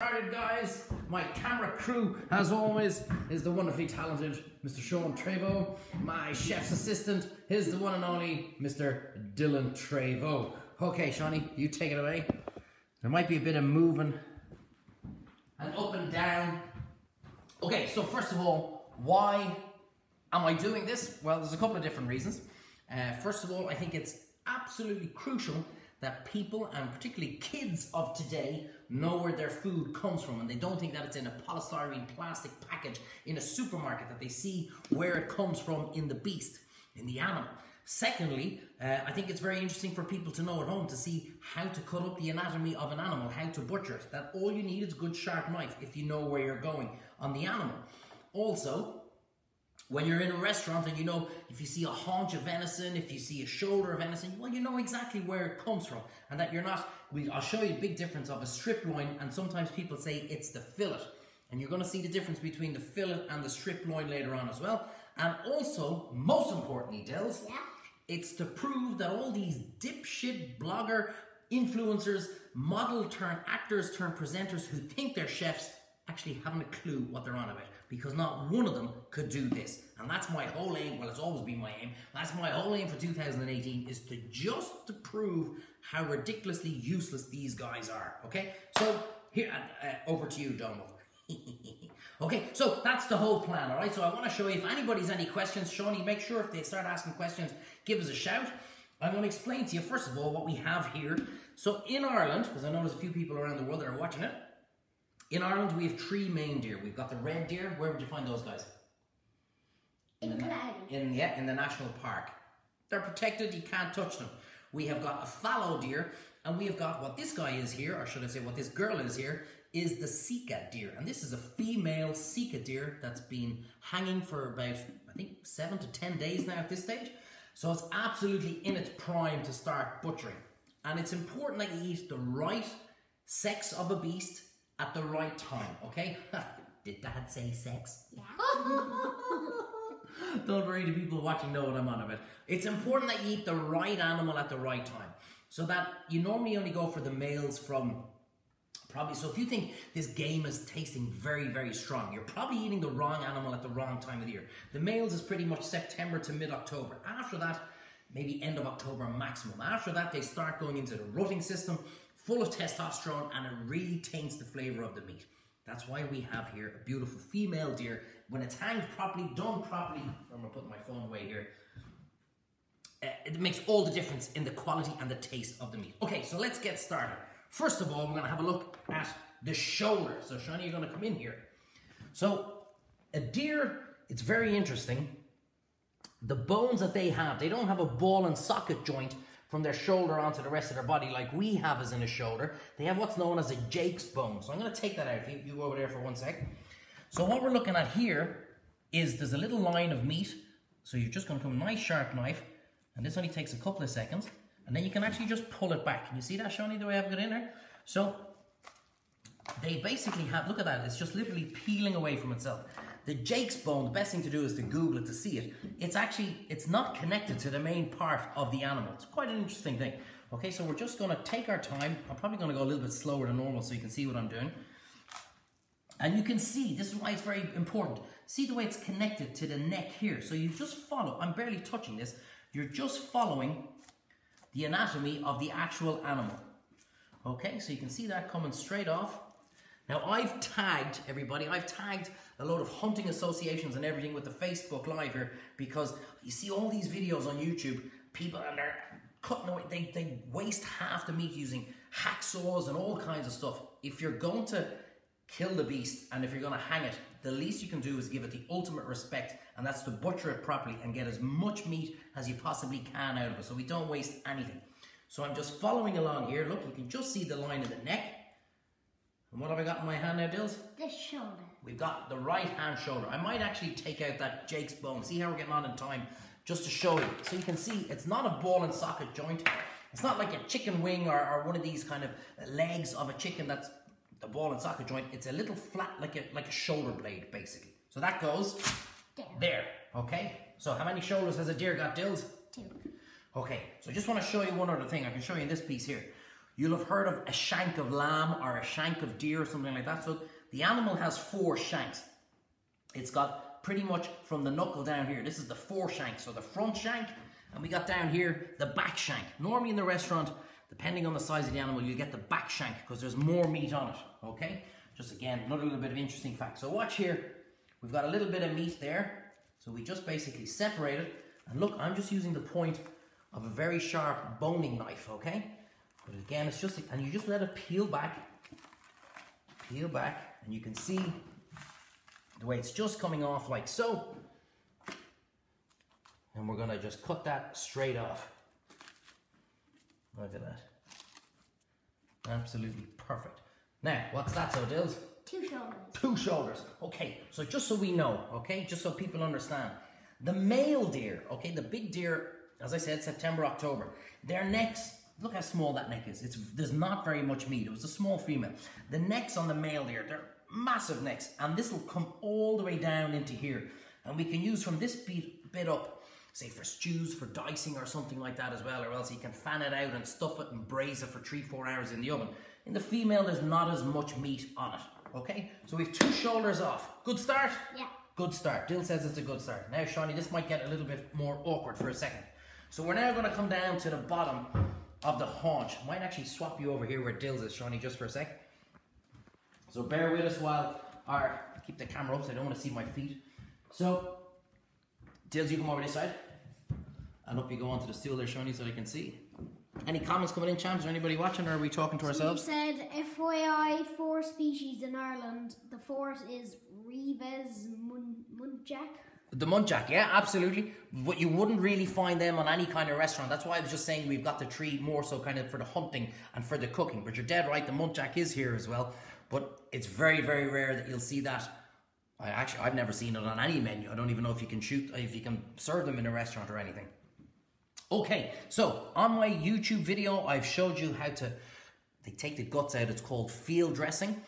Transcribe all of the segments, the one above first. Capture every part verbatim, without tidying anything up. Started, guys. My camera crew, as always, is the wonderfully talented Mister Sean Trevo. My chef's assistant is the one and only Mister Dylan Treyvaud. Okay, Shawnee, you take it away. There might be a bit of moving and up and down. Okay, so first of all, why am I doing this? Well, there's a couple of different reasons. Uh, first of all, I think it's absolutely crucial that people, and particularly kids of today, know where their food comes from, and they don't think that it's in a polystyrene plastic package in a supermarket, that they see where it comes from in the beast, in the animal. Secondly, uh, I think it's very interesting for people to know at home, to see how to cut up the anatomy of an animal, how to butcher it, that all you need is a good sharp knife if you know where you're going on the animal. Also, when you're in a restaurant and you know, if you see a haunch of venison, if you see a shoulder of venison, well, you know exactly where it comes from, and that you're not, we, I'll show you a big difference of a strip loin, and sometimes people say it's the fillet, and you're going to see the difference between the fillet and the strip loin later on as well. And also, most importantly, Dills, yeah, it's to prove that all these dipshit blogger influencers, model turn actors turn presenters who think they're chefs, actually haven't a clue what they're on about, because not one of them could do this. And that's my whole aim. Well, it's always been my aim. That's my whole aim for two thousand eighteen, is to just to prove how ridiculously useless these guys are. Okay, so here, uh, uh, over to you, Donald. Okay, so that's the whole plan, all right? So I want to show you, if anybody's any questions, Shawnee, make sure if they start asking questions, give us a shout. I'm going to explain to you, first of all, what we have here. So in Ireland, because I know there's a few people around the world that are watching it, in Ireland, we have three main deer. We've got the red deer. Where would you find those guys? In, in, the, in yeah, in the national park. They're protected. You can't touch them. We have got a fallow deer, and we have got what this guy is here, or should I say what this girl is here, is the Sika deer. And this is a female Sika deer that's been hanging for about, I think, seven to ten days now at this stage. So it's absolutely in its prime to start butchering. And it's important that you eat the right sex of a beast at the right time, okay? Did Dad say sex? Yeah. Don't worry, the people watching know what I'm on about. It's important that you eat the right animal at the right time. So that you normally only go for the males from probably, so if you think this game is tasting very, very strong, you're probably eating the wrong animal at the wrong time of the year. The males is pretty much September to mid-October. After that, maybe end of October maximum. After that, they start going into the rutting system, full of testosterone, and it really taints the flavour of the meat. That's why we have here a beautiful female deer. When it's hanged properly, done properly, I'm going to put my phone away here, uh, it makes all the difference in the quality and the taste of the meat. Okay, so let's get started. First of all, we're going to have a look at the shoulder. So, Shani, you're going to come in here. So, a deer, it's very interesting. The bones that they have, they don't have a ball and socket joint from their shoulder onto the rest of their body like we have as in a shoulder. They have what's known as a Jake's bone. So I'm going to take that out. If you go over there for one sec. So what we're looking at here is there's a little line of meat. So you're just going to come with a nice sharp knife, and this only takes a couple of seconds, and then you can actually just pull it back. Can you see that, Shawnee, the way I've got in there? So they basically have, look at that, it's just literally peeling away from itself. The Jake's bone, the best thing to do is to Google it to see it. It's actually, it's not connected to the main part of the animal. It's quite an interesting thing. Okay, so we're just going to take our time. I'm probably going to go a little bit slower than normal so you can see what I'm doing. And you can see, this is why it's very important. See the way it's connected to the neck here. So you just follow, I'm barely touching this. You're just following the anatomy of the actual animal. Okay, so you can see that coming straight off. Now, I've tagged everybody, I've tagged a lot of hunting associations and everything with the Facebook Live here, because you see all these videos on YouTube, people, and they're cutting away, they, they waste half the meat using hacksaws and all kinds of stuff. If you're going to kill the beast, and if you're going to hang it, the least you can do is give it the ultimate respect, and that's to butcher it properly and get as much meat as you possibly can out of it, so we don't waste anything. So I'm just following along here. Look, you can just see the line of the neck. And what have I got in my hand now, Dills? The shoulder. We've got the right hand shoulder. I might actually take out that Jake's bone. See how we're getting on in time, just to show you. So you can see it's not a ball and socket joint. It's not like a chicken wing or, or one of these kind of legs of a chicken that's the ball and socket joint. It's a little flat, like a, like a shoulder blade, basically. So that goes there. there. Okay? So how many shoulders has a deer got, Dills? Two. Okay. So I just want to show you one other thing. I can show you in this piece here. You'll have heard of a shank of lamb or a shank of deer or something like that. So the animal has four shanks. It's got pretty much from the knuckle down here. This is the fore shank. So the front shank, and we got down here the back shank. Normally in the restaurant, depending on the size of the animal, you get the back shank because there's more meat on it, okay? Just again, another little bit of interesting fact. So watch here. We've got a little bit of meat there. So we just basically separate it. And look, I'm just using the point of a very sharp boning knife, okay? But again, it's just, and you just let it peel back, peel back, and you can see the way it's just coming off like so. And we're gonna just cut that straight off. Look at that. Absolutely perfect. Now, what's that, so Dills? Two shoulders. Two shoulders, okay. So just so we know, okay, just so people understand. The male deer, okay, the big deer, as I said, September, October, their necks, look how small that neck is. It's, there's not very much meat. It was a small female. The necks on the male deer, they're massive necks. And this will come all the way down into here. And we can use from this bit, bit up, say for stews, for dicing or something like that as well. Or else you can fan it out and stuff it and braise it for three, four hours in the oven. In the female, there's not as much meat on it. Okay? So we have two shoulders off. Good start? Yeah. Good start. Dill says it's a good start. Now, Shawnee, this might get a little bit more awkward for a second. So we're now going to come down to the bottom of the haunch. I might actually swap you over here where Dill's is, Shawnee, just for a sec. So bear with us while, or keep the camera up so I don't want to see my feet. So, Dill's, you come over this side. And up you go onto the stool there, Shawnee, so I can see. Any comments coming in, champs? Or anybody watching, or are we talking to so ourselves? You said, F Y I, four species in Ireland. The fourth is Reeves Muntjac. The muntjac, yeah, absolutely. But you wouldn't really find them on any kind of restaurant. That's why I was just saying we've got the tree more so kind of for the hunting and for the cooking. But you're dead right, the muntjac is here as well. But it's very, very rare that you'll see that. I actually, I've never seen it on any menu. I don't even know if you can shoot, if you can serve them in a restaurant or anything. Okay, so on my YouTube video, I've showed you how to, they take the guts out. It's called field dressing.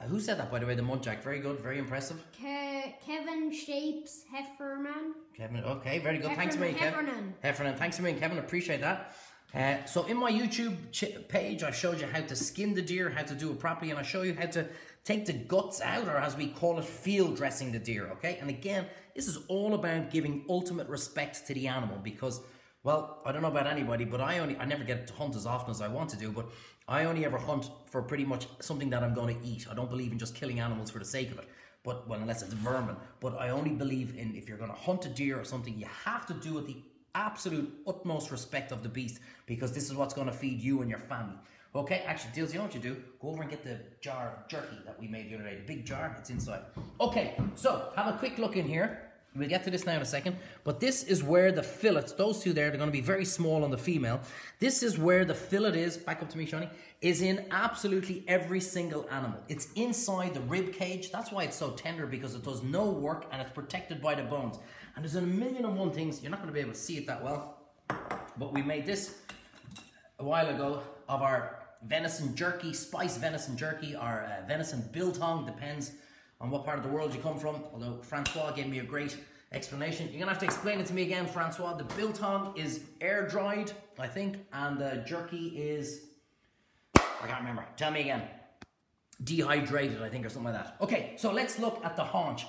Uh, who said that, by the way, the muntjac? Very good, very impressive. Ke Kevin Shapes Heffernan. Kevin, okay, very good. Heffernan, thanks to me, Kevin. Heffernan. Heffernan, thanks to me and Kevin, appreciate that. Uh, so in my YouTube ch page, I showed you how to skin the deer, how to do it properly, and I show you how to take the guts out, or as we call it, field dressing the deer, okay? And again, this is all about giving ultimate respect to the animal because, well, I don't know about anybody, but I only, I never get to hunt as often as I want to do, but I only ever hunt for pretty much something that I'm going to eat. I don't believe in just killing animals for the sake of it, but, well, unless it's vermin. But I only believe in if you're going to hunt a deer or something, you have to do it the absolute utmost respect of the beast because this is what's going to feed you and your family. Okay, actually, Dills, you know what you do? Go over and get the jar of jerky that we made the other day, the big jar, it's inside. Okay, so have a quick look in here. We'll get to this now in a second, but this is where the fillets, those two there, they're going to be very small on the female. This is where the fillet is, back up to me, Shawnee, is in absolutely every single animal. It's inside the rib cage. That's why it's so tender, because it does no work and it's protected by the bones. And there's a million and one things, you're not going to be able to see it that well, but we made this a while ago of our venison jerky, spiced venison jerky, our uh, venison biltong, depends on what part of the world you come from, although Francois gave me a great explanation. You're gonna have to explain it to me again, Francois. The biltong is air-dried, I think, and the jerky is, I can't remember, tell me again. Dehydrated, I think, or something like that. Okay, so let's look at the haunch.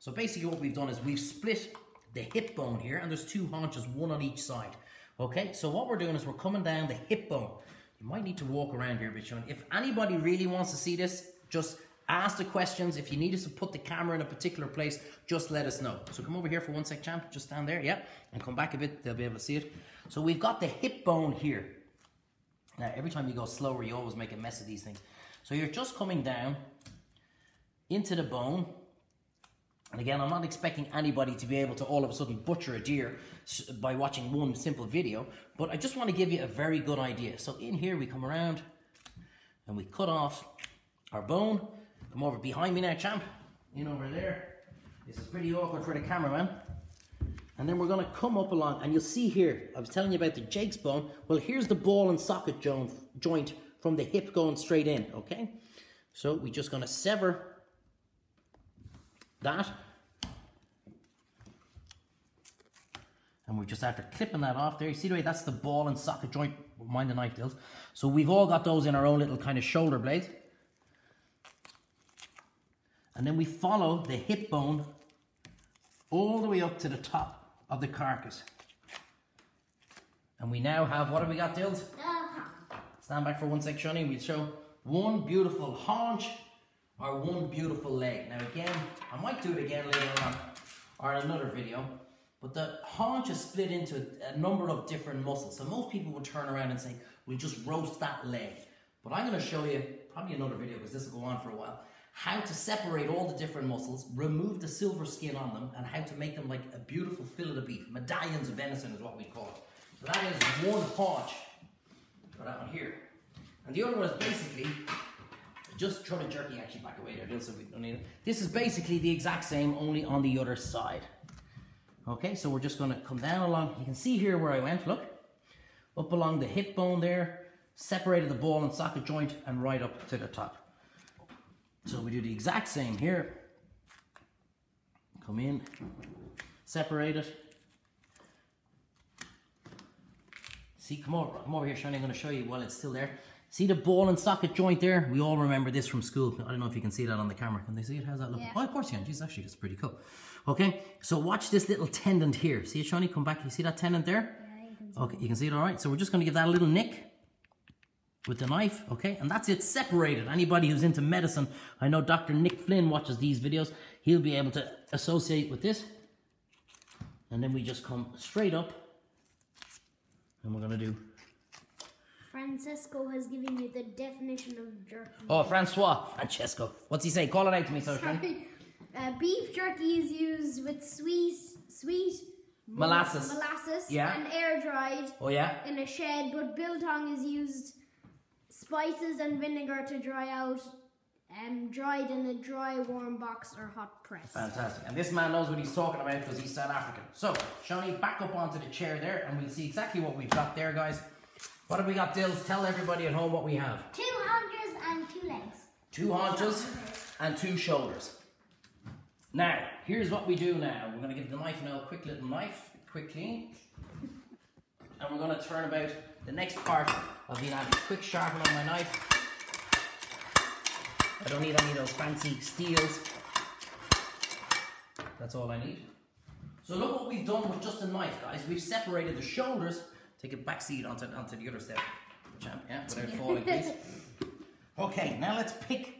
So basically what we've done is we've split the hip bone here, and there's two haunches, one on each side. Okay, so what we're doing is we're coming down the hip bone. You might need to walk around here a bit, Sean. If anybody really wants to see this, just ask the questions. If you need us to put the camera in a particular place, just let us know. So come over here for one sec, champ. Just stand there, yeah. And come back a bit, they'll be able to see it. So we've got the hip bone here. Now, every time you go slower, you always make a mess of these things. So you're just coming down into the bone. And again, I'm not expecting anybody to be able to all of a sudden butcher a deer by watching one simple video, but I just want to give you a very good idea. So in here, we come around and we cut off our bone. Come over behind me now, champ. In over there. This is pretty awkward for the cameraman. And then we're going to come up along, and you'll see here, I was telling you about the Jake's bone. Well, here's the ball and socket jo joint from the hip going straight in, okay? So we're just going to sever that. And we're just after clipping that off there. You see the way that's the ball and socket joint. Mind the knife, Dils. So we've all got those in our own little kind of shoulder blade. And then we follow the hip bone all the way up to the top of the carcass. And we now have, what have we got, Dils? Stand back for one sec, Shani. We'll show one beautiful haunch or one beautiful leg. Now again, I might do it again later on or in another video. But the haunch is split into a number of different muscles. So most people would turn around and say, we'll just roast that leg. But I'm going to show you, probably another video because this will go on for a while, how to separate all the different muscles, remove the silver skin on them, and how to make them like a beautiful fillet of beef. Medallions of venison is what we call it. So that is one haunch, or that one here. And the other one is basically, just throw the jerky actually back away there, so we don't need it. This is basically the exact same, only on the other side. Okay, so we're just going to come down along, you can see here where I went, look, up along the hip bone there, separated the ball and socket joint, and right up to the top. So we do the exact same here, come in, separate it. See, come over, come over here, Shani, I'm going to show you while it's still there. See the ball and socket joint there? We all remember this from school. I don't know if you can see that on the camera. Can they see it? How's that look? Yeah. Oh, of course you can. Jeez, actually, it's pretty cool. Okay, so watch this little tendon here. See it, Shani? Come back. You see that tendon there? Yeah, you can see okay, it. You can see it all right. So we're just going to give that a little nick with the knife, okay? And that's it, separated. Anybody who's into medicine, I know Doctor Nick Flynn watches these videos. He'll be able to associate with this. And then we just come straight up. And we're going to do... Francesco has given you the definition of jerky. Oh, Francois. Francesco. What's he say? Call it out to me, sir. Uh, beef jerky is used with sweet, sweet molasses, molasses yeah. and air-dried oh, yeah. in a shed, but biltong is used spices and vinegar to dry out, um, dried in a dry, warm box or hot press. Fantastic. And this man knows what he's talking about because he's South African. So, Shani, back up onto the chair there, and we'll see exactly what we've got there, guys. What have we got, Dils? Tell everybody at home what we have. Two haunches and two legs. Two haunches and two shoulders. Now, here's what we do now. We're going to give the knife now a quick little knife, quick clean. And we're going to turn about the next part of the anatomy. Quick sharpen on my knife. I don't need any of those fancy steels. That's all I need. So look what we've done with just a knife, guys. We've separated the shoulders. Take a back seat onto, onto the other step, champ, yeah, without falling, please. Okay, now let's pick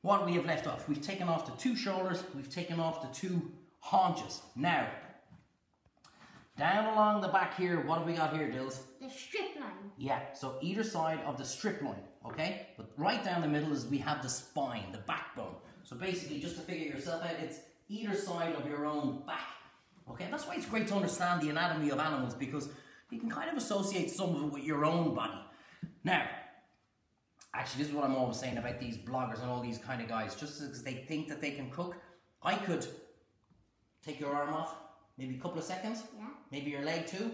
what we have left off. We've taken off the two shoulders, we've taken off the two haunches. Now, down along the back here, what have we got here, Dils? The strip line. Yeah, so either side of the strip line, okay? But right down the middle is we have the spine, the backbone. So basically, just to figure yourself out, it's either side of your own back, okay? That's why it's great to understand the anatomy of animals, because you can kind of associate some of it with your own body. Now, actually, this is what I'm always saying about these bloggers and all these kind of guys. Just because they think that they can cook, I could take your arm off, maybe a couple of seconds, yeah. maybe your leg too.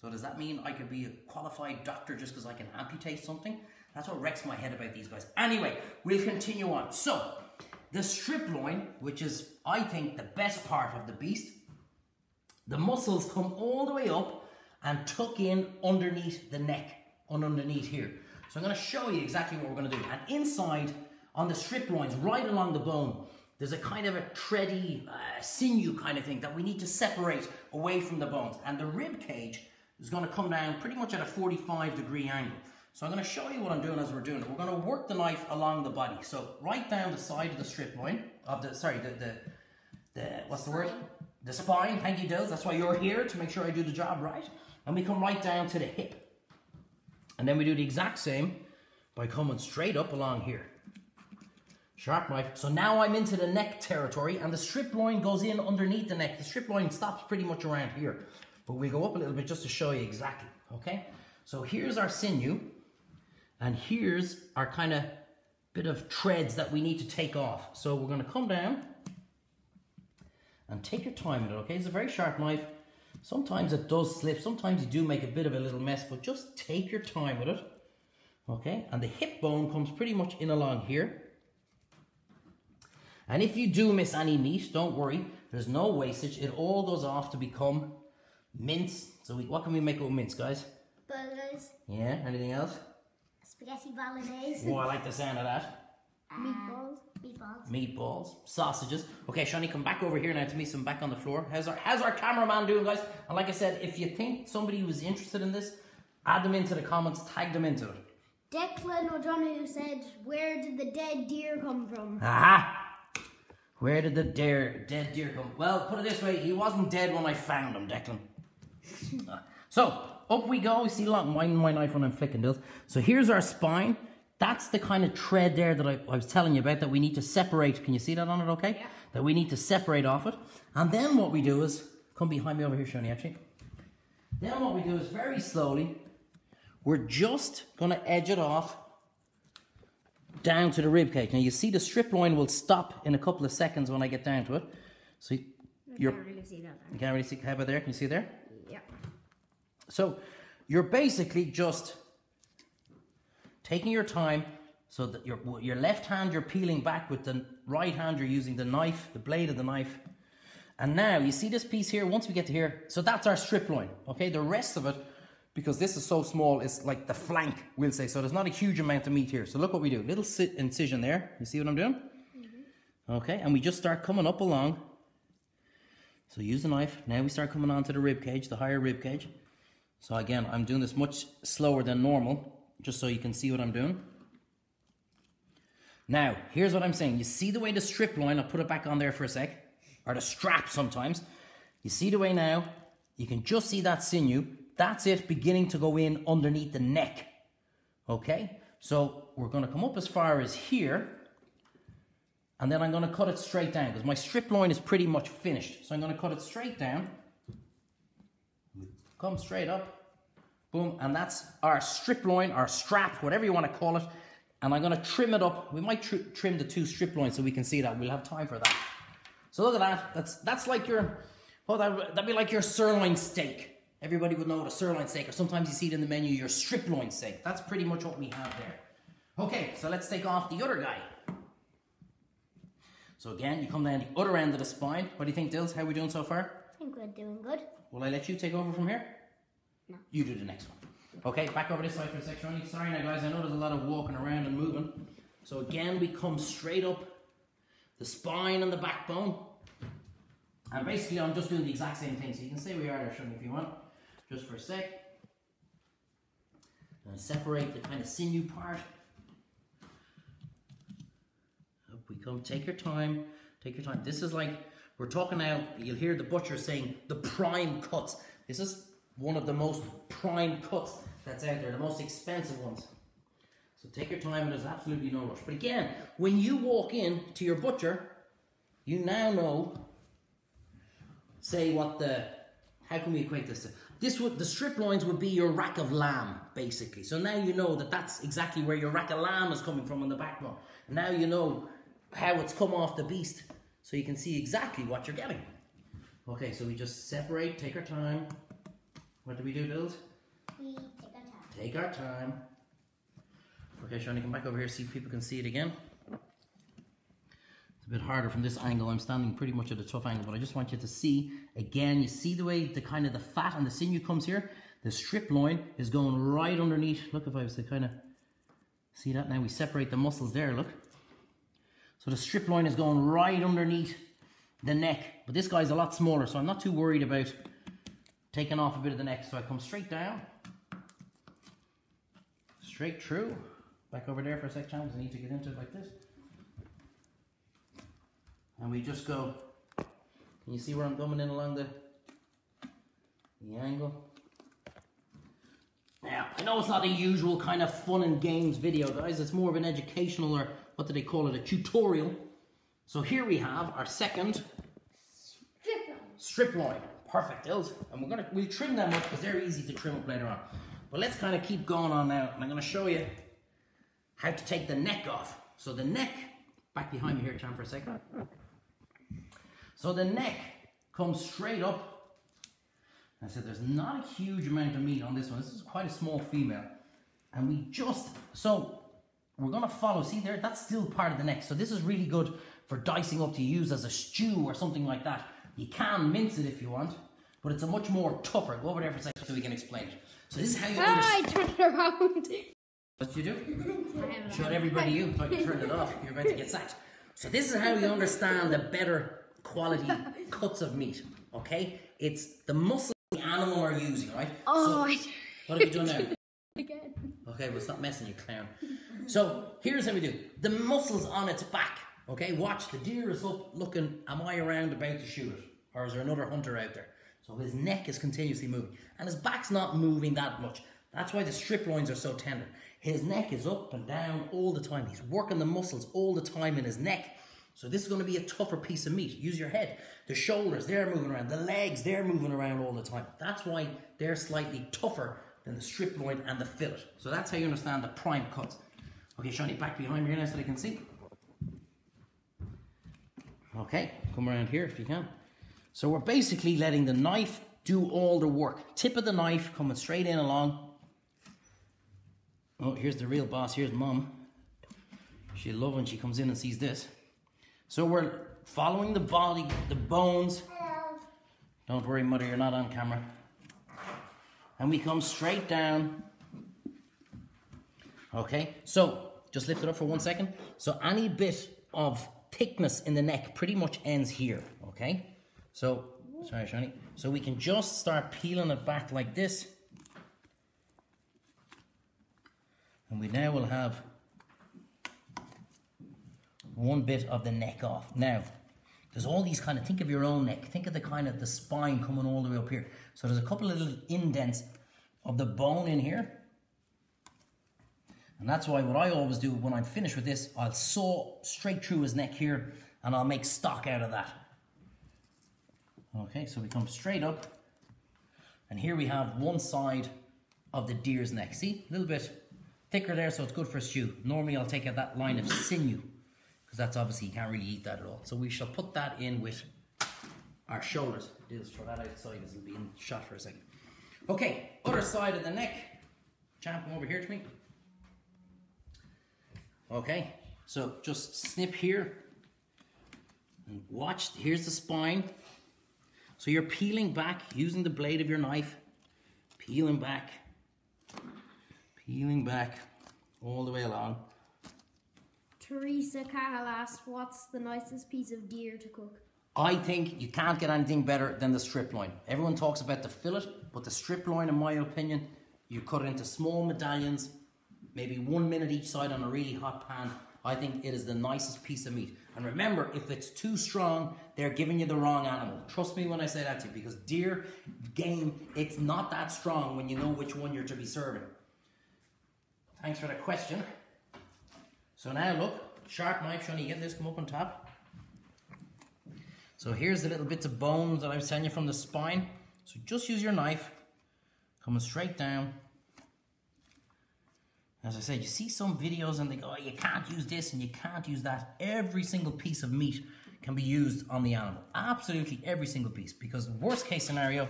So does that mean I could be a qualified doctor just because I can amputate something? That's what wrecks my head about these guys. Anyway, we'll continue on. So, the strip loin, which is, I think, the best part of the beast, the muscles come all the way up and tuck in underneath the neck, on underneath here. So I'm going to show you exactly what we're going to do. And inside, on the strip loins, right along the bone, there's a kind of a thready uh, sinew kind of thing that we need to separate away from the bones. And the rib cage is going to come down pretty much at a forty-five degree angle. So I'm going to show you what I'm doing as we're doing it. We're going to work the knife along the body. So right down the side of the strip loin, of the, sorry, the, the, the what's the word? The spine, thank you, Dils. That's why you're here, to make sure I do the job right. And we come right down to the hip. And then we do the exact same by coming straight up along here. Sharp knife. So now I'm into the neck territory, and the strip loin goes in underneath the neck. The strip loin stops pretty much around here. But we go up a little bit just to show you exactly, okay? So here's our sinew, and here's our kind of bit of treads that we need to take off. So we're going to come down and take your time with it, okay? It's a very sharp knife. Sometimes it does slip, sometimes you do make a bit of a little mess, but just take your time with it, okay? And the hip bone comes pretty much in along here. And if you do miss any meat, don't worry, there's no wastage. It all goes off to become Mince. So we, what can we make with mince, guys? Burgers. Yeah, anything else? Spaghetti bolognese. Oh, I like the sound of that. Uh, meatballs. Meatballs. Meatballs. Sausages. Okay, Shani, come back over here now to me, so I'm back on the floor. How's our, how's our cameraman doing, guys? And like I said, if you think somebody was interested in this, add them into the comments, tag them into it. Declan O'Donoghue said, where did the dead deer come from? Aha! Where did the deer, dead deer come from? Well, put it this way, he wasn't dead when I found him, Declan. uh, so, up we go. We see a lot of mine, my knife when I'm flicking those. So here's our spine. That's the kind of thread there that I, I was telling you about that we need to separate. Can you see that on it okay? Yeah. That we need to separate off it. And then what we do is, come behind me over here, Shani, actually. Then what we do is very slowly, we're just going to edge it off down to the rib cage. Now you see the strip line will stop in a couple of seconds when I get down to it. So you you're, can't really see that. You can't really see. How about there? Can you see there? Yeah. So you're basically just taking your time so that your your left hand you're peeling back with the right hand you're using the knife, the blade of the knife. And now you see this piece here. Once we get to here, so that's our strip line. Okay, the rest of it. Because this is so small, it's like the flank, we'll say. So there's not a huge amount of meat here. So look what we do. Little incision there. You see what I'm doing? Mm-hmm. Okay, and we just start coming up along. So use the knife. Now we start coming onto the rib cage, the higher rib cage. So again, I'm doing this much slower than normal, just so you can see what I'm doing. Now, here's what I'm saying. You see the way the strip line, I'll put it back on there for a sec, or the strap sometimes. You see the way now, you can just see that sinew. That's it, beginning to go in underneath the neck. Okay, so we're going to come up as far as here, and then I'm going to cut it straight down because my strip line is pretty much finished. So I'm going to cut it straight down, come straight up, boom, and that's our strip line, our strap, whatever you want to call it. And I'm going to trim it up. We might tr trim the two strip lines so we can see that. We'll have time for that. So look at that. That's that's like your, oh, that, that'd be like your sirloin steak. Everybody would know what a sirloin steak, or sometimes you see it in the menu, your strip loin steak. That's pretty much what we have there. Okay, so let's take off the other guy. So again, you come down the other end of the spine. What do you think, Dils? How are we doing so far? I think we're doing good. Will I let you take over from here? No. You do the next one. Okay, back over this side for a second. Shani. Sorry now, guys, I know there's a lot of walking around and moving. So again, we come straight up the spine and the backbone. And basically, I'm just doing the exact same thing. So you can stay where you are there, Shani, if you want. Just for a sec. I'm going to separate the kind of sinew part. Up we come. Take your time. Take your time. This is like, we're talking now, you'll hear the butcher saying the prime cuts. This is one of the most prime cuts that's out there, the most expensive ones. So take your time and there's absolutely no rush. But again, when you walk in to your butcher, you now know, say what the, how can we equate this to? This would, the strip loins would be your rack of lamb, basically. So now you know that that's exactly where your rack of lamb is coming from on the backbone. Now you know how it's come off the beast, so you can see exactly what you're getting. Okay, so we just separate, take our time. What do we do, Dils? We take our time. Take our time. Okay, Shani, come back over here, see if people can see it again. A bit harder from this angle. I'm standing pretty much at a tough angle, but I just want you to see again. You see the way the kind of the fat and the sinew comes here. The strip loin is going right underneath. Look, if I was to kind of see that now, we separate the muscles there. Look, so the strip loin is going right underneath the neck, but this guy's a lot smaller, so I'm not too worried about taking off a bit of the neck. So I come straight down, straight through, back over there for a sec, Chan, because I need to get into it like this. And we just go, can you see where I'm coming in along the, the angle? Now, I know it's not a usual kind of fun and games video, guys. It's more of an educational, or what do they call it, a tutorial. So here we have our second strip line. Strip line. Perfect, Dils. And we're gonna, we'll trim them up because they're easy to trim up later on. But let's kind of keep going on now. And I'm gonna show you how to take the neck off. So the neck, back behind me here, Chan, for a second. So the neck comes straight up. I said there's not a huge amount of meat on this one. This is quite a small female. And we just, so we're going to follow. See there, that's still part of the neck. So this is really good for dicing up to use as a stew or something like that. You can mince it if you want. but it's a much more tougher. Go over there for a second so we can explain it. So this is how you ah, understand. I turned around. What did you do? Showed everybody you, but you turned it off. You're about to get sacked. So this is how you understand the better quality cuts of meat, okay? It's the muscle the animal are using, right? Oh, so, what have you done now? Again. Okay, well, stop messing, you clown. So here's how we do. The muscle's on its back. Okay, watch. The deer is up looking, am I around about to shoot it? Or is there another hunter out there? So his neck is continuously moving. And his back's not moving that much. That's why the strip loins are so tender. His neck is up and down all the time. He's working the muscles all the time in his neck. So this is going to be a tougher piece of meat. Use your head. The shoulders, they're moving around. The legs, they're moving around all the time. That's why they're slightly tougher than the strip loin and the fillet. So that's how you understand the prime cuts. Okay, Shawnee, back behind me here now so they can see. Okay, come around here if you can. So we're basically letting the knife do all the work. Tip of the knife coming straight in along. Oh, here's the real boss. Here's Mum. She'll love when she comes in and sees this. So we're following the body, the bones. Hello. Don't worry, Mother, you're not on camera. And we come straight down. Okay, so just lift it up for one second. So any bit of thickness in the neck pretty much ends here, okay? So, sorry, Shani. So we can just start peeling it back like this. And we now will have one bit of the neck off. Now, there's all these kind of, think of your own neck. Think of the kind of the spine coming all the way up here. So there's a couple of little indents of the bone in here. And that's why what I always do when I'm finished with this, I'll saw straight through his neck here and I'll make stock out of that. Okay, so we come straight up. And here we have one side of the deer's neck. See, a little bit thicker there, so it's good for a stew. Normally I'll take out that line of sinew, because that's obviously, you can't really eat that at all. So we shall put that in with our shoulders. Let's throw that outside as it'll be in shot for a second. Okay, other side of the neck. Champ, come over here to me. Okay, so just snip here. And watch, here's the spine. So you're peeling back, using the blade of your knife. Peeling back. Peeling back all the way along. Teresa Cahill asked, what's the nicest piece of deer to cook? I think you can't get anything better than the strip loin. Everyone talks about the fillet, but the strip loin, in my opinion, you cut it into small medallions, maybe one minute each side on a really hot pan. I think it is the nicest piece of meat. And remember, if it's too strong, they're giving you the wrong animal. Trust me when I say that to you, because deer, game, it's not that strong when you know which one you're to be serving. Thanks for the question. So now look, sharp knife, Sean, you get this, come up on top. So here's the little bits of bones that I was telling you from the spine. So just use your knife, coming straight down. As I said, you see some videos and they go, oh, you can't use this and you can't use that. Every single piece of meat can be used on the animal. Absolutely every single piece, because worst case scenario,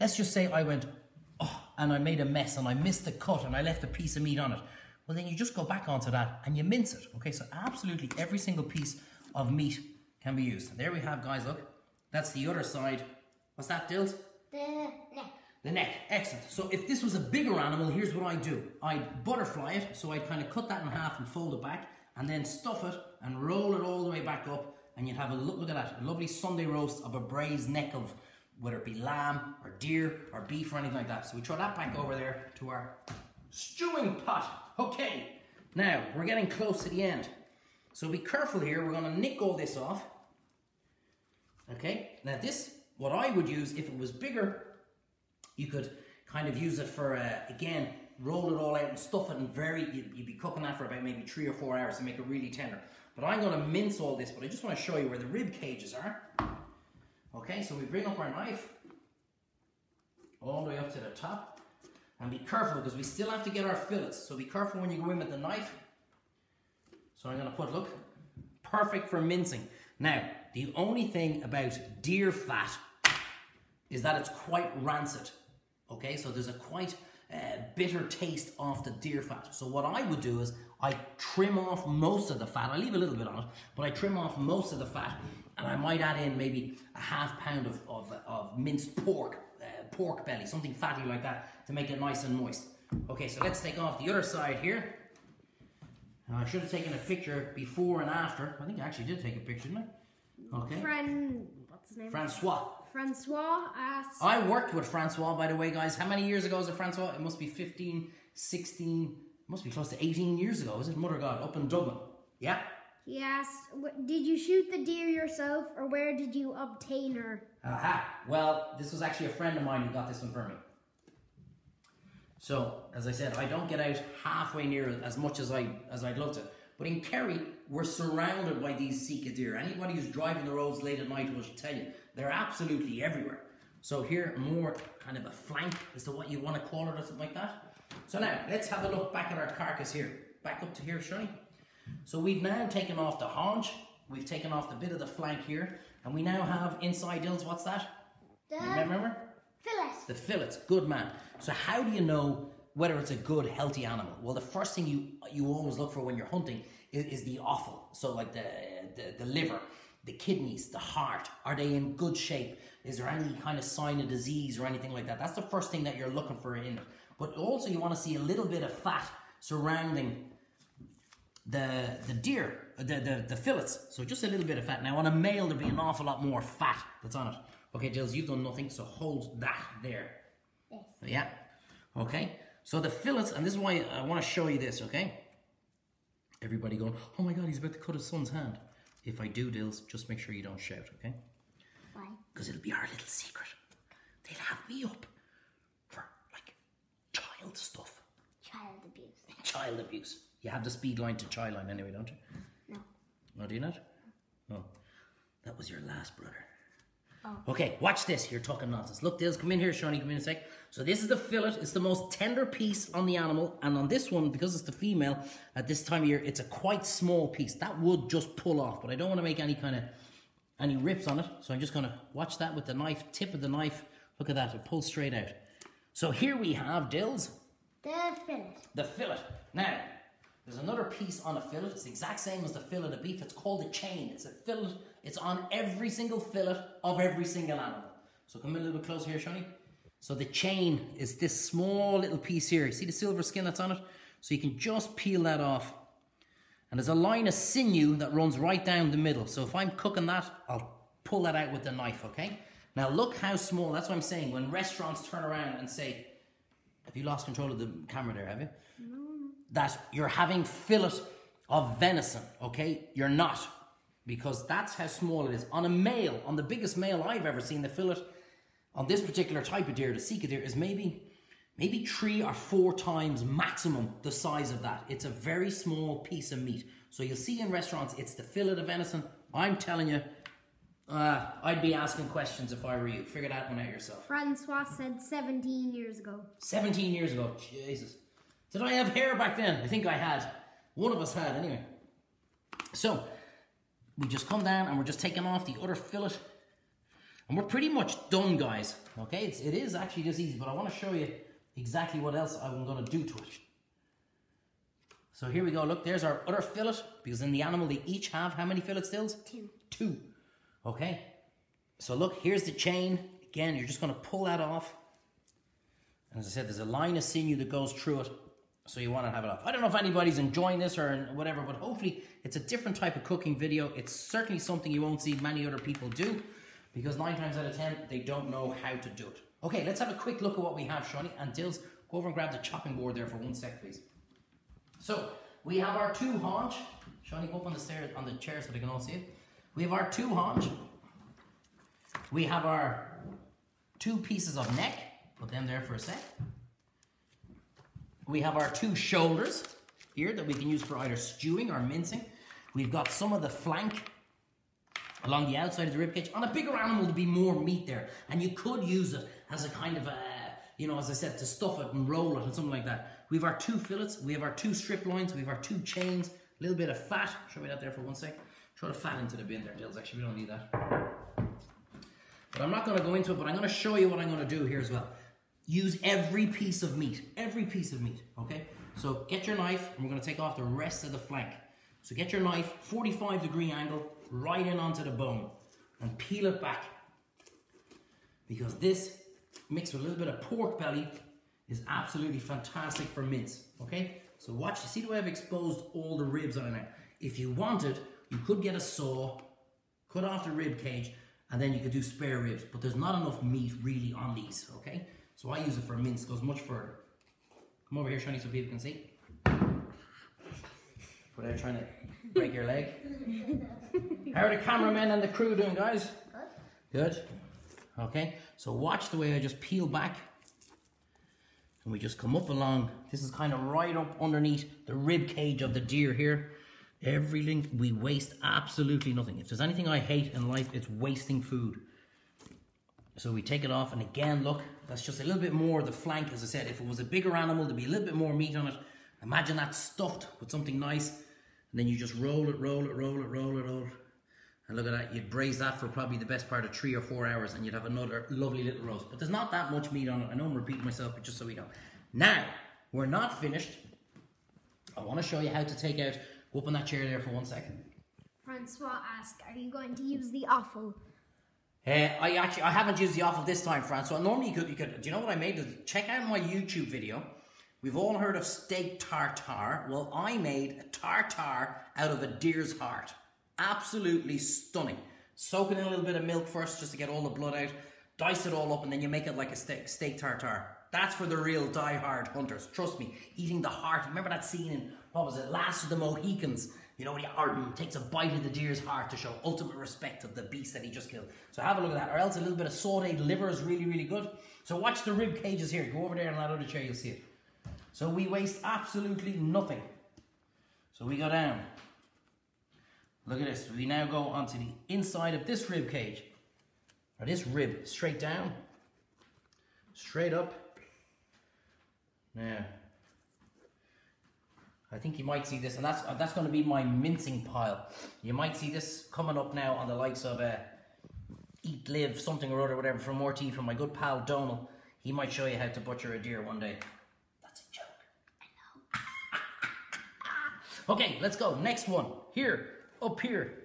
let's just say I went, oh, and I made a mess and I missed the cut and I left a piece of meat on it. Well, then you just go back onto that and you mince it. Okay, so absolutely every single piece of meat can be used. And there we have, guys, look. That's the other side. What's that, Dils? The neck. The neck, excellent. So if this was a bigger animal, here's what I'd do. I'd butterfly it, so I'd kind of cut that in half and fold it back, and then stuff it and roll it all the way back up, and you'd have a look, look at that, a lovely Sunday roast of a braised neck of, whether it be lamb or deer or beef or anything like that. So we throw that back over there to our stewing pot. Okay, now we're getting close to the end, so be careful here. We're going to nick all this off. Okay, now this, what I would use if it was bigger, you could kind of use it for uh, again, roll it all out and stuff it, and very you'd, you'd be cooking that for about maybe three or four hours to make it really tender. But I'm going to mince all this, but I just want to show you where the rib cages are. Okay, so we bring up our knife all the way up to the top. And be careful, because we still have to get our fillets. So be careful when you go in with the knife. So I'm going to put, look, perfect for mincing. Now, the only thing about deer fat is that it's quite rancid. Okay, so there's a quite uh, bitter taste off the deer fat. So what I would do is I trim off most of the fat. I leave a little bit on it, but I trim off most of the fat. And I might add in maybe a half pound of, of, of minced pork pork belly, something fatty like that, to make it nice and moist. Okay, so let's take off the other side here. Now, I should have taken a picture before and after. I think I actually did take a picture, didn't I? Okay. Fran, what's his name? Francois. Francois asked... I worked with Francois, by the way, guys. How many years ago is it, Francois? It must be fifteen, sixteen, must be close to eighteen years ago, is it? Mother God, up in Dublin. Yeah? He asked, did you shoot the deer yourself, or where did you obtain her? Aha. Well, this was actually a friend of mine who got this one for me. So, as I said, I don't get out halfway near as much as, I, as I'd love to. But in Kerry, we're surrounded by these Sika deer. Anybody who's driving the roads late at night will tell you, they're absolutely everywhere. So here, more kind of a flank as to what you want to call it or something like that. So now, let's have a look back at our carcass here. Back up to here, shall we? So we've now taken off the haunch, we've taken off the bit of the flank here, and we now have inside ills, what's that? The you remember? Fillets. The fillets, good man. So how do you know whether it's a good, healthy animal? Well, the first thing you, you always look for when you're hunting is, is the offal. So like the, the, the liver, the kidneys, the heart, are they in good shape? Is there any kind of sign of disease or anything like that? That's the first thing that you're looking for in it. But also you want to see a little bit of fat surrounding the the deer, the, the, the fillets. So just a little bit of fat. Now on a male there'll be an awful lot more fat that's on it. Okay, Jills, you've done nothing, so hold that there. Yes. Yeah. Okay. So the fillets, and this is why I want to show you this, okay? Everybody going, oh my God, he's about to cut his son's hand. If I do, Dills, just make sure you don't shout, okay? Why? Because it'll be our little secret. They'll have me up for, like, child stuff. Child abuse. Child abuse. You have the speed line to child line anyway, don't you? No. No, do you not? No. Oh. That was your last brother. Oh. Okay, watch this. You're talking nonsense. Look, Dills, come in here, Shawnee, come in a sec. So this is the fillet. It's the most tender piece on the animal. And on this one, because it's the female, at this time of year, it's a quite small piece. That would just pull off, but I don't want to make any kind of, any rips on it. So I'm just going to watch that with the knife, tip of the knife. Look at that, it pulls straight out. So here we have, Dills. The fillet. The fillet. Now, there's another piece on a fillet. It's the exact same as the fillet of beef. It's called a chain. It's a fillet. It's on every single fillet of every single animal. So come a little bit closer here, Shawnee. So the chain is this small little piece here. You see the silver skin that's on it? So you can just peel that off. And there's a line of sinew that runs right down the middle. So if I'm cooking that, I'll pull that out with the knife, okay? Now look how small. That's what I'm saying. When restaurants turn around and say, have you lost control of the camera there, have you? No. That you're having fillet of venison, okay? You're not, because that's how small it is. On a male, on the biggest male I've ever seen, the fillet on this particular type of deer, the Sika deer, is maybe, maybe three or four times maximum the size of that. It's a very small piece of meat. So you'll see in restaurants, it's the fillet of venison. I'm telling you, uh, I'd be asking questions if I were you. Figure that one out yourself. Francois said seventeen years ago. seventeen years ago, Jesus. Did I have hair back then? I think I had. One of us had, anyway. So, we just come down and we're just taking off the other fillet. And we're pretty much done, guys. Okay, it's, it is actually this easy, but I want to show you exactly what else I'm going to do to it. So here we go, look, there's our other fillet. Because in the animal, they each have how many fillets, Dills? Two. Two. Okay. So look, here's the chain. Again, you're just going to pull that off. And as I said, there's a line of sinew that goes through it. So you want to have it off. I don't know if anybody's enjoying this or whatever, but hopefully it's a different type of cooking video. It's certainly something you won't see many other people do, because nine times out of ten, they don't know how to do it. Okay, let's have a quick look at what we have, Shawnee. And Dills, go over and grab the chopping board there for one sec, please. So we have our two haunch. Shawnee, go up on the stairs, on the chair so they can all see it. We have our two haunch. We have our two pieces of neck. Put them there for a sec. We have our two shoulders here that we can use for either stewing or mincing. We've got some of the flank along the outside of the ribcage. On a bigger animal, there'd be more meat there. And you could use it as a kind of a, you know, as I said, to stuff it and roll it and something like that. We have our two fillets. We have our two strip loins. We have our two chains. A little bit of fat. Show me that there for one sec. Throw the fat into the bin there, Dills. Actually, we don't need that. But I'm not going to go into it, but I'm going to show you what I'm going to do here as well. Use every piece of meat, every piece of meat, okay? So get your knife, and we're gonna take off the rest of the flank. So get your knife, forty-five degree angle, right in onto the bone, and peel it back. Because this mixed with a little bit of pork belly is absolutely fantastic for mince, okay? So watch, you see the way I've exposed all the ribs on it now. If you wanted, you could get a saw, cut off the rib cage, and then you could do spare ribs, but there's not enough meat really on these, okay? So I use it for mince, goes much further. Come over here, Shani, so people can see. Without trying to break your leg. How are the cameramen and the crew doing, guys? Good. Good. Okay, so watch the way I just peel back. And we just come up along. This is kind of right up underneath the rib cage of the deer here. Everything, we waste absolutely nothing. If there's anything I hate in life, it's wasting food. So we take it off, and again, look, that's just a little bit more of the flank. As I said, if it was a bigger animal, there'd be a little bit more meat on it. Imagine that stuffed with something nice, and then you just roll it, roll it, roll it, roll it, roll it. And look at that, you'd braise that for probably the best part of three or four hours, and you'd have another lovely little roast. But there's not that much meat on it. I know I'm repeating myself, but just so we know. Now, we're not finished. I want to show you how to take out, go up on that chair there for one second. Francois asked, are you going to use the offal? Uh, I actually, I haven't used the offal this time, Francois. Normally you could, you could, do you know what I made? Check out my YouTube video. We've all heard of steak tartare. Well, I made a tartare out of a deer's heart. Absolutely stunning. Soak it in a little bit of milk first just to get all the blood out. Dice it all up and then you make it like a steak, steak tartare. That's for the real die-hard hunters. Trust me, eating the heart. Remember that scene in, what was it, Last of the Mohicans? You know, when Arden takes a bite of the deer's heart to show ultimate respect of the beast that he just killed. So have a look at that. Or else a little bit of sauteed liver is really, really good. So watch the rib cages here. Go over there on that other chair, you'll see it. So we waste absolutely nothing. So we go down. Look at this, we now go onto the inside of this rib cage, or this rib, straight down, straight up. Yeah, I think you might see this, and that's that's going to be my mincing pile. You might see this coming up now on the likes of uh, Eat, Live, something or other, whatever, from R T, from my good pal Donal. He might show you how to butcher a deer one day. That's a joke. I know. Okay, let's go. Next one, here. Up here,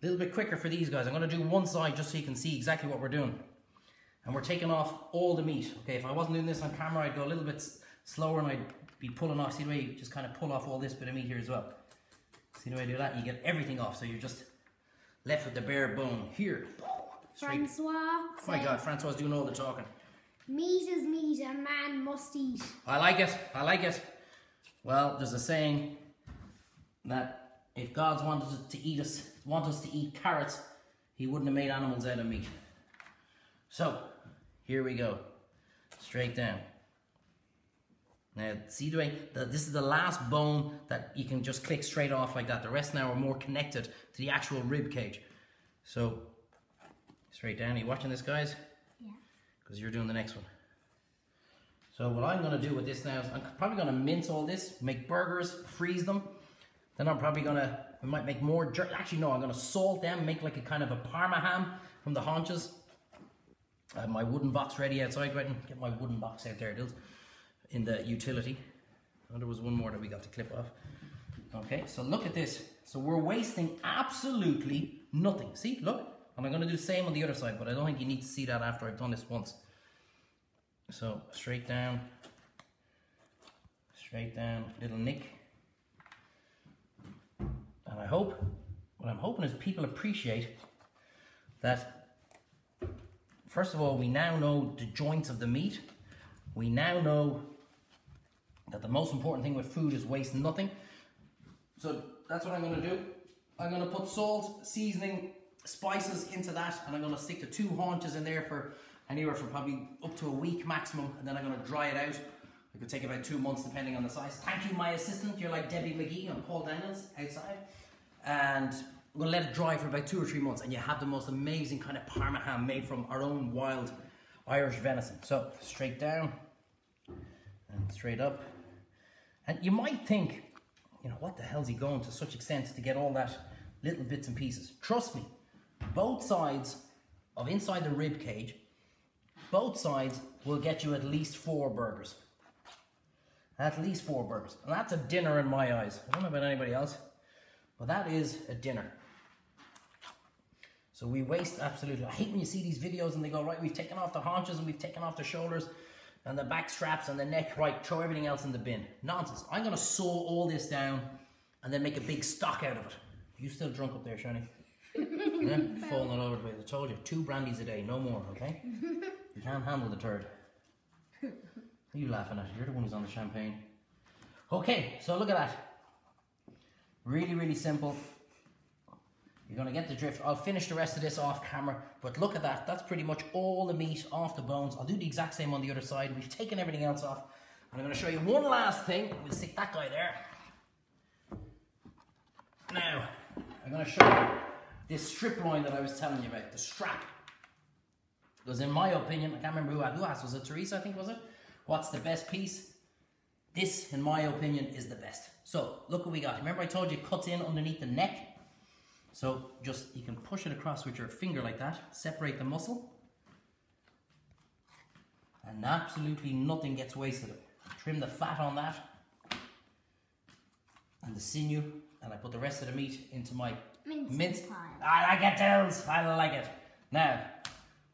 a little bit quicker for these guys. I'm going to do one side just so you can see exactly what we're doing. And we're taking off all the meat. Okay, if I wasn't doing this on camera, I'd go a little bit slower and I'd be pulling off. See the way you just kind of pull off all this bit of meat here as well. See the way I do that? You get everything off, so you're just left with the bare bone here. Straight. Francois. Oh my God, Francois is doing all the talking. Meat is meat, a man must eat. I like it, I like it. Well, there's a saying that if God's wanted to eat us, want us to eat carrots, he wouldn't have made animals out of meat. So, here we go. Straight down. Now, see the way, the, this is the last bone that you can just click straight off like that. The rest now are more connected to the actual rib cage. So, straight down. Are you watching this, guys? Yeah. Because you're doing the next one. So, what I'm going to do with this now is I'm probably going to mince all this, make burgers, freeze them. Then I'm probably gonna, I might make more jerk. Actually, no, I'm gonna salt them, make like a kind of a parma ham from the haunches. I have my wooden box ready outside, right? Get my wooden box out there, it is, in the utility. And there was one more that we got to clip off. Okay, so look at this. So we're wasting absolutely nothing. See, look, and I'm gonna do the same on the other side, but I don't think you need to see that after I've done this once. So straight down, straight down, little nick. And I hope, what I'm hoping is people appreciate that, first of all, we now know the joints of the meat. We now know that the most important thing with food is waste nothing. So that's what I'm going to do. I'm going to put salt, seasoning, spices into that, and I'm going to stick the two haunches in there for anywhere from probably up to a week maximum, and then I'm going to dry it out. It could take about two months depending on the size. Thank you, my assistant. You're like Debbie McGee and Paul Daniels outside. And we're going to let it dry for about two or three months. And you have the most amazing kind of parma ham made from our own wild Irish venison. So straight down and straight up. And you might think, you know, what the hell's he going to such extent to get all that little bits and pieces? Trust me, both sides of inside the rib cage, both sides will get you at least four burgers. At least four burgers. And that's a dinner in my eyes. I don't know about anybody else, but that is a dinner. So we waste absolutely. I hate when you see these videos and they go, right, we've taken off the haunches and we've taken off the shoulders and the back straps and the neck, right, throw everything else in the bin. Nonsense. I'm going to sew all this down and then make a big stock out of it. You still drunk up there, Shani? Yeah, falling all over the place. I told you, two brandies a day, no more, okay? You can't handle the third. Are you laughing at it? You're the one who's on the champagne. Okay, so look at that. Really, really simple. You're going to get the drift. I'll finish the rest of this off camera, but look at that. That's pretty much all the meat off the bones. I'll do the exact same on the other side. We've taken everything else off. And I'm going to show you one last thing. We'll stick that guy there. Now, I'm going to show you this strip line that I was telling you about, the strap. Because in my opinion, I can't remember who, who asked, was it Teresa, I think, was it? What's the best piece? This, in my opinion, is the best. So, look what we got. Remember I told you it cuts in underneath the neck? So, just, you can push it across with your finger like that, separate the muscle, and absolutely nothing gets wasted. Trim the fat on that, and the sinew, and I put the rest of the meat into my mince. mince. I like it, Dills! I like it! Now,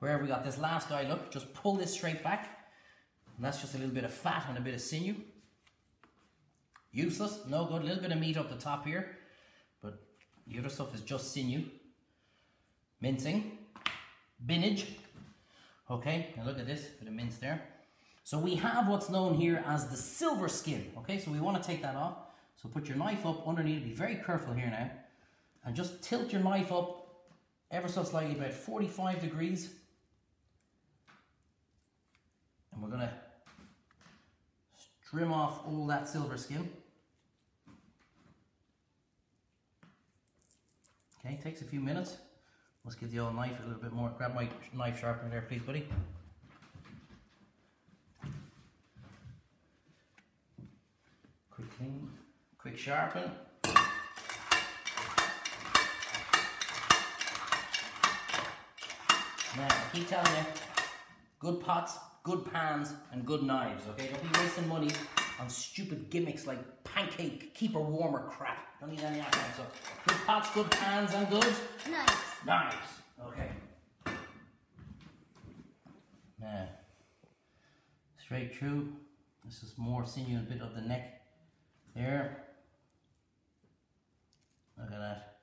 wherever we got this last guy, look, just pull this straight back, and that's just a little bit of fat and a bit of sinew. Useless, no good, a little bit of meat up the top here, but the other stuff is just sinew, mincing, binage. Okay, now look at this, bit of mince there. So we have what's known here as the silver skin, okay, so we want to take that off. So put your knife up underneath, be very careful here now, and just tilt your knife up ever so slightly, about forty-five degrees. And we're gonna trim off all that silver skin. Okay, takes a few minutes. Let's get the old knife a little bit more. Grab my knife sharpener there, please, buddy. Quick clean, quick sharpen. Now, I keep telling you, good pots, good pans, and good knives, okay? Don't be wasting money on stupid gimmicks like pancake, keeper warmer crap. Don't need any of that kind of stuff. Good pots, good pans, and good? Knives. Knives, okay. Now, straight through. This is more sinew, a bit of the neck there. Look at that.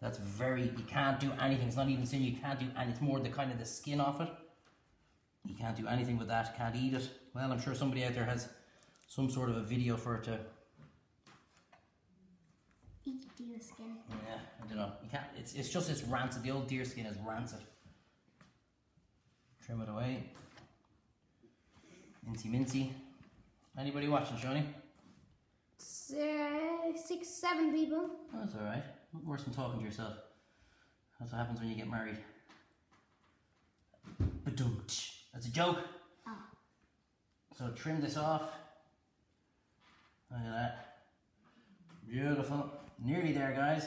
That's very, you can't do anything. It's not even sinew, you can't do, and it's more the kind of the skin off it. You can't do anything with that, can't eat it. Well, I'm sure somebody out there has some sort of a video for it to... Eat deer skin. Yeah, I don't know. You can't, it's, it's just, it's rancid. The old deer skin is rancid. Trim it away. Mincy mincy. Anybody watching, Shani? Uh, six, seven people. That's alright. Not worse than talking to yourself. That's what happens when you get married. Badum-tsh. That's a joke. Oh. So trim this off. Look at that. Beautiful. Nearly there, guys.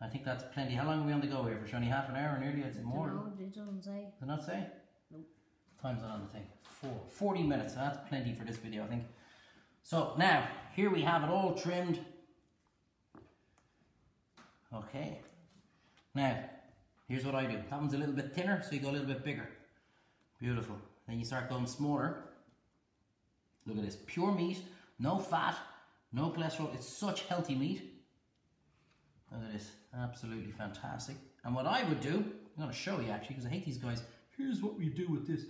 I think that's plenty. How long are we on the go here? For only half an hour, nearly? It's more. No, they don't say. They not say? Nope. Time's not on the thing. Four. Forty minutes. So that's plenty for this video, I think. So now, here we have it all trimmed. Okay, now here's what I do. That one's a little bit thinner, so you go a little bit bigger. Beautiful. Then you start going smaller. Look at this, pure meat, no fat, no cholesterol. It's such healthy meat. Look at this, absolutely fantastic. And what I would do, I'm going to show you actually, because I hate these guys. Here's what we do with this.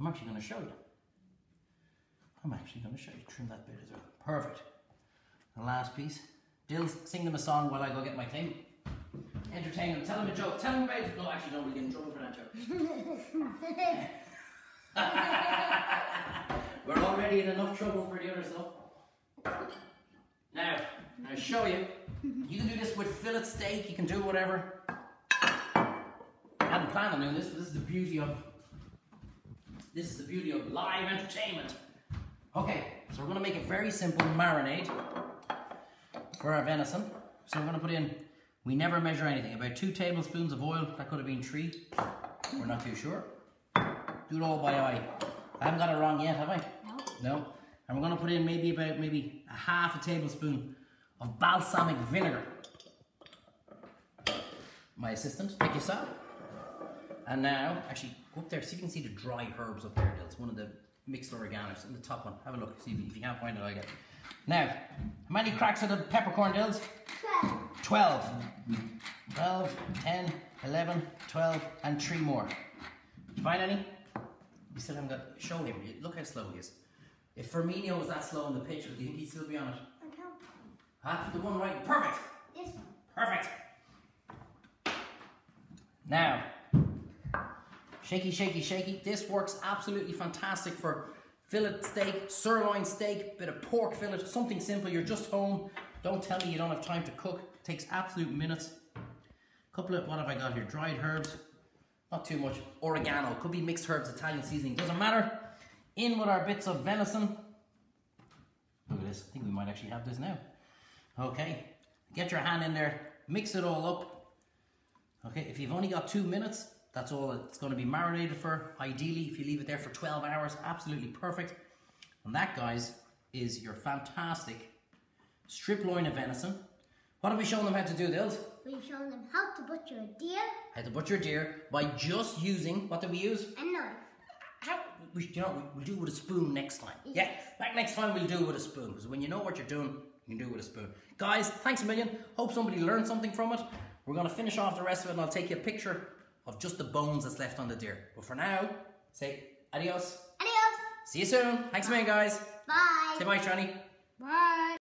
I'm actually going to show you. I'm actually going to show you. Trim that bit as well. Perfect. The last piece. Dills, sing them a song while I go get my thing. Entertain them, tell them a joke, tell them about it. No, actually, don't really get in trouble for that joke. We're already in enough trouble for the other stuff. Now, I'll show you. You can do this with fillet steak, you can do whatever. I hadn't planned on doing this, but this is the beauty of, this is the beauty of live entertainment. Okay, so we're going to make a very simple marinade for our venison. So I'm going to put in, we never measure anything, about two tablespoons of oil. That could have been three, we're not too sure. Do it all by eye. I haven't got it wrong yet, have I? No. No. And we're going to put in maybe about maybe a half a tablespoon of balsamic vinegar. my assistant, like you saw. And now, actually, go up there, see if you can see the dry herbs up there. That's one of the mixed oreganos in the top one. Have a look, see if you can't find it, I get it. Now, how many cracks are the peppercorn dills? twelve. twelve, ten, eleven, twelve, and three more. Did you find any? You still haven't got, show him, look how slow he is. If Firmino was that slow on the pitch, do you think he'd still be on it? I can't. Ah, the one right, perfect! Yes. Perfect! Now, shaky, shaky, shaky. This works absolutely fantastic for fillet steak, sirloin steak, bit of pork fillet, something simple. You're just home. Don't tell me you don't have time to cook. It takes absolute minutes. Couple of, what have I got here? Dried herbs, not too much. Oregano, could be mixed herbs, Italian seasoning, doesn't matter. In with our bits of venison. Look at this, I think we might actually have this now. Okay, get your hand in there, mix it all up. Okay, if you've only got two minutes, that's all it's going to be marinated for. Ideally, if you leave it there for twelve hours, absolutely perfect. And that, guys, is your fantastic strip loin of venison. What have we shown them how to do, Dils? We've shown them how to butcher a deer. How to butcher a deer by just using, what did we use? A knife. How, we, you know, we'll do it with a spoon next time. Yeah, back next time we'll do it with a spoon. Because when you know what you're doing, you can do it with a spoon. Guys, thanks a million. Hope somebody learned something from it. We're going to finish off the rest of it and I'll take you a picture of just the bones that's left on the deer. But for now, say adios. Adios. See you soon. Thanks a million, guys. Bye. Say bye, Shani. Bye.